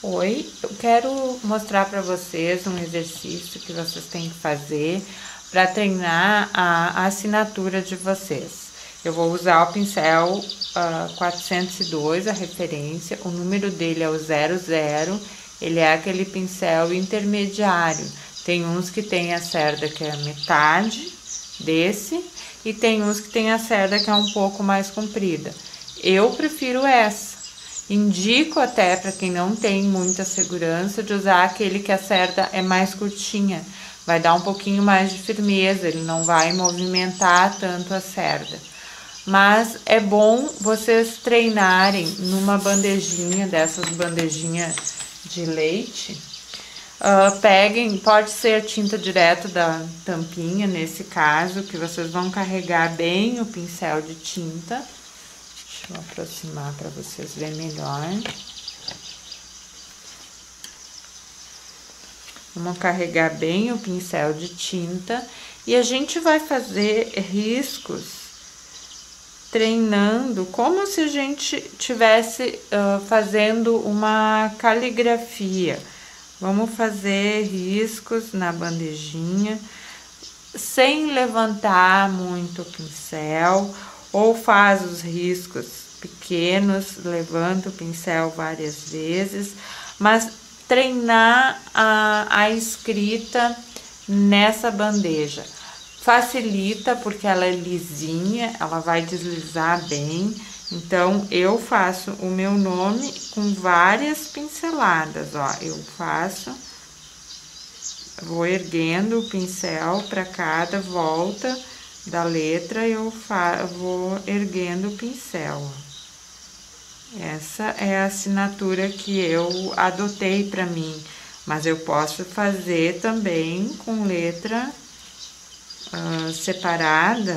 Oi, eu quero mostrar para vocês um exercício que vocês têm que fazer para treinar a assinatura de vocês. Eu vou usar o pincel 402, a referência, o número dele é o 00, ele é aquele pincel intermediário. Tem uns que tem a cerda que é a metade desse e tem uns que tem a cerda que é um pouco mais comprida. Eu prefiro essa. Indico até para quem não tem muita segurança de usar aquele que a cerda é mais curtinha. Vai dar um pouquinho mais de firmeza, ele não vai movimentar tanto a cerda. Mas é bom vocês treinarem numa bandejinha, dessas bandejinhas de leite. Peguem, pode ser tinta direto da tampinha, nesse caso, que vocês vão carregar bem o pincel de tinta. Vou aproximar para vocês verem melhor. Vamos carregar bem o pincel de tinta e a gente vai fazer riscos treinando como se a gente estivesse fazendo uma caligrafia. Vamos fazer riscos na bandejinha sem levantar muito o pincel. Ou faz os riscos pequenos, levanta o pincel várias vezes, mas treinar a escrita nessa bandeja. Facilita porque ela é lisinha, ela vai deslizar bem. Então, eu faço o meu nome com várias pinceladas, ó. Vou erguendo o pincel para cada volta da letra, eu vou erguendo o pincel. Essa é a assinatura que eu adotei para mim, mas eu posso fazer também com letra separada,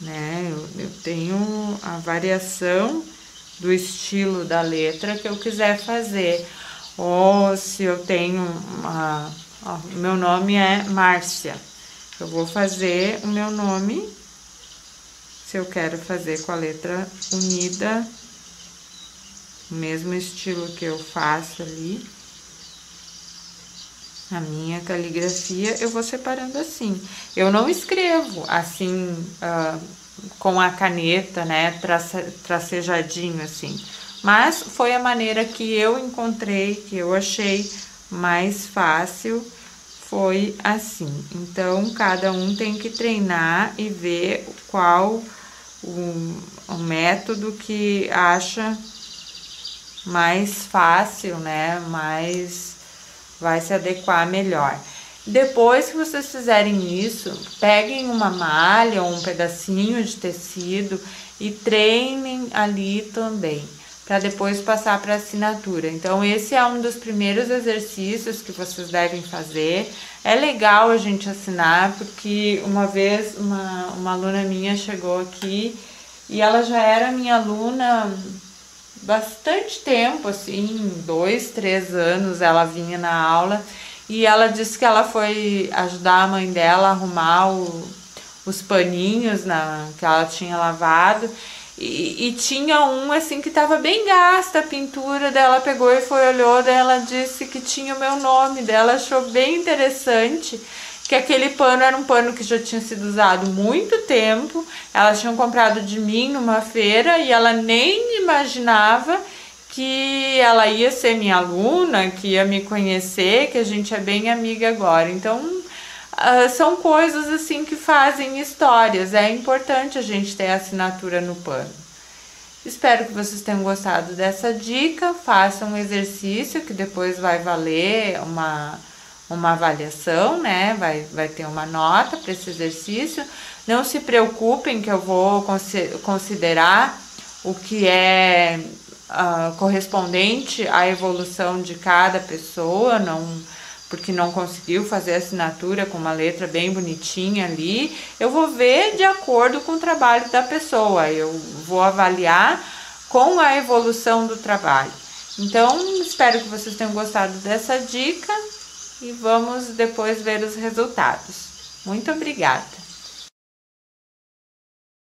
né? Eu tenho a variação do estilo da letra que eu quiser fazer, ou se eu tenho uma... Ó, meu nome é Márcia. Eu vou fazer o meu nome, se eu quero fazer com a letra unida, o mesmo estilo que eu faço ali, a minha caligrafia, eu vou separando assim. Eu não escrevo assim, com a caneta, né, tracejadinho assim, mas foi a maneira que eu encontrei, que eu achei mais fácil. Foi assim, então cada um tem que treinar e ver qual o método que acha mais fácil, né? Mais vai se adequar melhor. Depois que vocês fizerem isso, peguem uma malha ou um pedacinho de tecido e treinem ali também, para depois passar para a assinatura. Então, esse é um dos primeiros exercícios que vocês devem fazer. É legal a gente assinar, porque uma vez uma aluna minha chegou aqui e ela já era minha aluna bastante tempo, assim, 2, 3 anos ela vinha na aula, e ela disse que ela foi ajudar a mãe dela a arrumar os paninhos que ela tinha lavado, e tinha um assim que tava bem gasta a pintura dela, pegou e foi olhou, daí ela disse que tinha o meu nome dela, achou bem interessante que aquele pano era um pano que já tinha sido usado muito tempo, elas tinham comprado de mim numa feira e ela nem imaginava que ela ia ser minha aluna, que ia me conhecer, que a gente é bem amiga agora. Então são coisas assim que fazem histórias, é importante a gente ter a assinatura no pano. Espero que vocês tenham gostado dessa dica, façam um exercício que depois vai valer uma avaliação, né? Vai ter uma nota para esse exercício. Não se preocupem que eu vou considerar o que é correspondente à evolução de cada pessoa, porque não conseguiu fazer a assinatura com uma letra bem bonitinha ali, eu vou ver de acordo com o trabalho da pessoa, eu vou avaliar com a evolução do trabalho. Então, espero que vocês tenham gostado dessa dica e vamos depois ver os resultados. Muito obrigada!